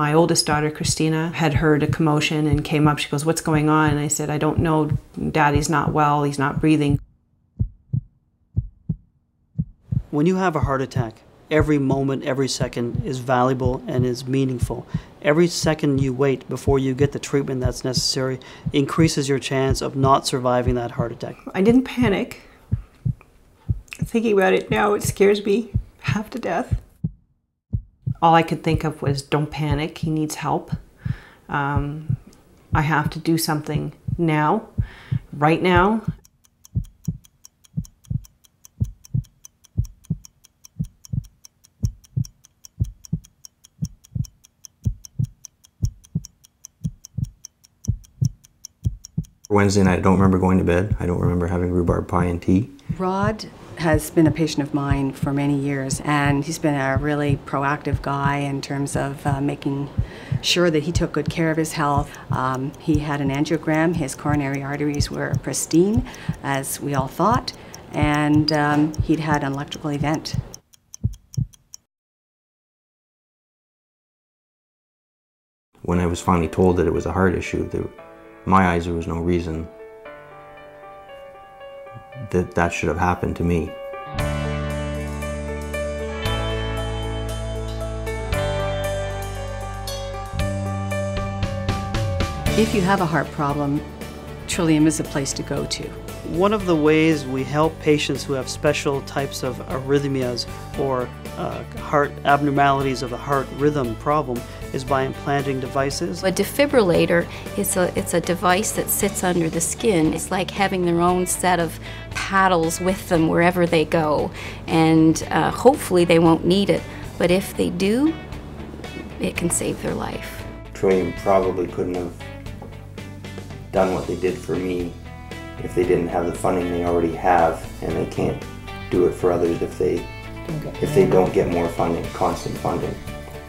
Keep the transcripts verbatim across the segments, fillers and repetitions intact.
My oldest daughter, Christina, had heard a commotion and came up. She goes, "What's going on?" And I said, "I don't know. Daddy's not well. He's not breathing." When you have a heart attack, every moment, every second is valuable and is meaningful. Every second you wait before you get the treatment that's necessary increases your chance of not surviving that heart attack. I didn't panic. Thinking about it now, it scares me half to death. All I could think of was, don't panic, he needs help. Um, I have to do something now, right now. Wednesday night, I don't remember going to bed. I don't remember having rhubarb pie and tea. Rod has been a patient of mine for many years, and he's been a really proactive guy in terms of uh, making sure that he took good care of his health. Um, he had an angiogram, his coronary arteries were pristine, as we all thought, and um, he'd had an electrical event. When I was finally told that it was a heart issue, there, in my eyes there was no reason that that should have happened to me. If you have a heart problem, Trillium is a place to go to. One of the ways we help patients who have special types of arrhythmias or uh, heart abnormalities of the heart rhythm problem is by implanting devices. A defibrillator is a, it's a device that sits under the skin. It's like having their own set of paddles with them wherever they go, and uh, hopefully they won't need it, but if they do, it can save their life. Trillium probably couldn't have done what they did for me if they didn't have the funding they already have, and they can't do it for others if they, okay. if they don't get more funding, constant funding,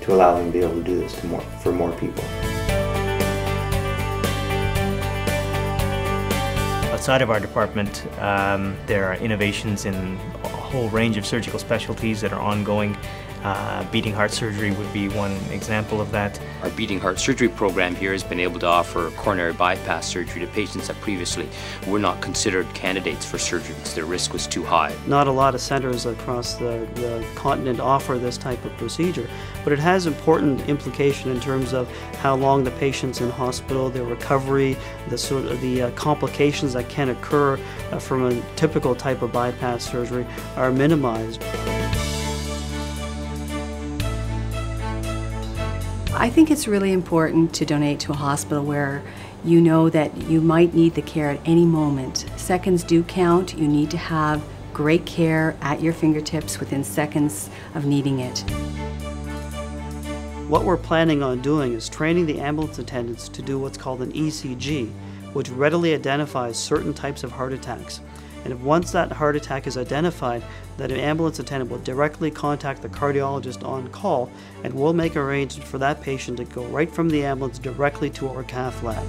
to allow them to be able to do this to more, for more people. Outside of our department, um, there are innovations in a whole range of surgical specialties that are ongoing. Uh, beating heart surgery would be one example of that. Our beating heart surgery program here has been able to offer coronary bypass surgery to patients that previously were not considered candidates for surgery because their risk was too high. Not a lot of centers across the, the continent offer this type of procedure, but it has important implication in terms of how long the patient's in hospital, their recovery, the sort of the uh, complications that can occur uh, from a typical type of bypass surgery are minimized. I think it's really important to donate to a hospital where you know that you might need the care at any moment. Seconds do count. You need to have great care at your fingertips within seconds of needing it. What we're planning on doing is training the ambulance attendants to do what's called an E C G, which readily identifies certain types of heart attacks. And once that heart attack is identified, that an ambulance attendant will directly contact the cardiologist on call, and we'll make arrangements for that patient to go right from the ambulance directly to our cath lab.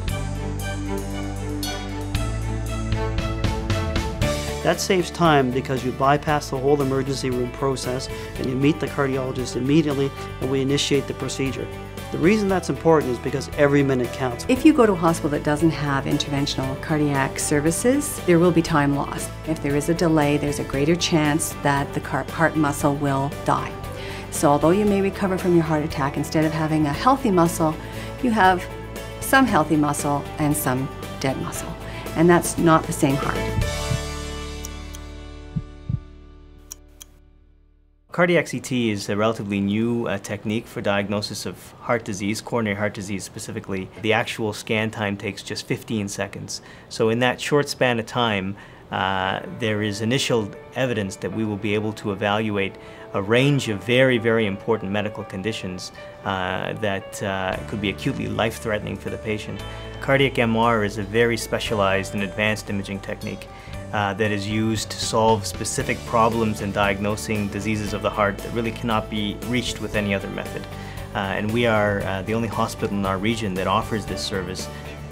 That saves time because you bypass the whole emergency room process and you meet the cardiologist immediately, and we initiate the procedure. The reason that's important is because every minute counts. If you go to a hospital that doesn't have interventional cardiac services, there will be time lost. If there is a delay, there's a greater chance that the heart muscle will die. So although you may recover from your heart attack, instead of having a healthy muscle, you have some healthy muscle and some dead muscle. And that's not the same heart. Cardiac C T is a relatively new uh, technique for diagnosis of heart disease, coronary heart disease specifically. The actual scan time takes just fifteen seconds. So in that short span of time, uh, there is initial evidence that we will be able to evaluate a range of very, very important medical conditions uh, that uh, could be acutely life-threatening for the patient. Cardiac M R is a very specialized and advanced imaging technique. Uh, that is used to solve specific problems in diagnosing diseases of the heart that really cannot be reached with any other method. Uh, and we are uh, the only hospital in our region that offers this service.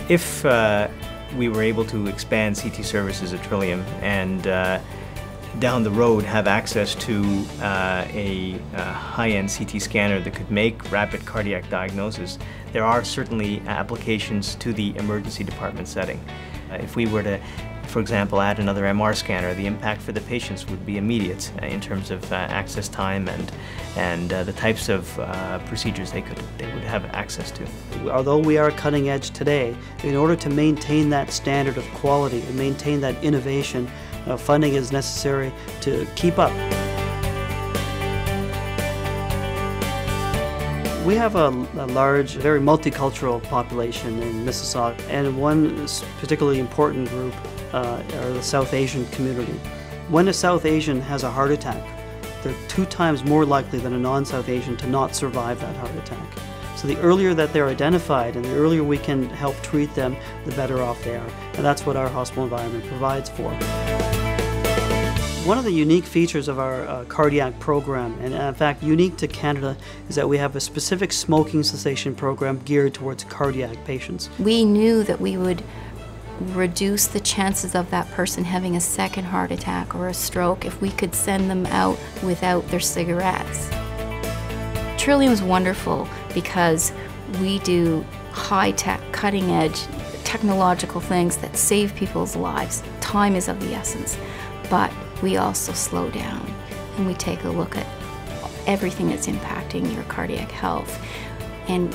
If uh, we were able to expand C T services at Trillium and uh, down the road have access to uh, a, a high-end C T scanner that could make rapid cardiac diagnosis, there are certainly applications to the emergency department setting. Uh, if we were to, for example, add another M R scanner, the impact for the patients would be immediate uh, in terms of uh, access time and, and uh, the types of uh, procedures they, could, they would have access to. Although we are cutting edge today, in order to maintain that standard of quality and maintain that innovation, uh, funding is necessary to keep up. We have a, a large, very multicultural population in Mississauga, and one particularly important group uh, are the South Asian community. When a South Asian has a heart attack, they're two times more likely than a non-South Asian to not survive that heart attack. So the earlier that they're identified and the earlier we can help treat them, the better off they are. And that's what our hospital environment provides for. One of the unique features of our uh, cardiac program, and in fact unique to Canada, is that we have a specific smoking cessation program geared towards cardiac patients. We knew that we would reduce the chances of that person having a second heart attack or a stroke if we could send them out without their cigarettes. Trillium is wonderful because we do high-tech, cutting-edge technological things that save people's lives. Time is of the essence, but we also slow down and we take a look at everything that's impacting your cardiac health. And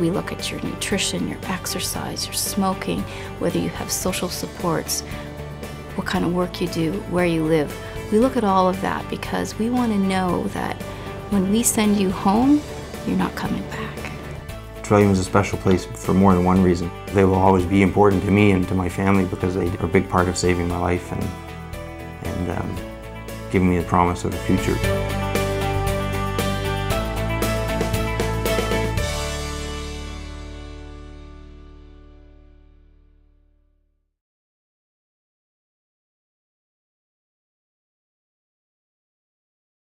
we look at your nutrition, your exercise, your smoking, whether you have social supports, what kind of work you do, where you live. We look at all of that because we want to know that when we send you home, you're not coming back. Trillium is a special place for more than one reason. They will always be important to me and to my family because they are a big part of saving my life and and um, giving me the promise of the future.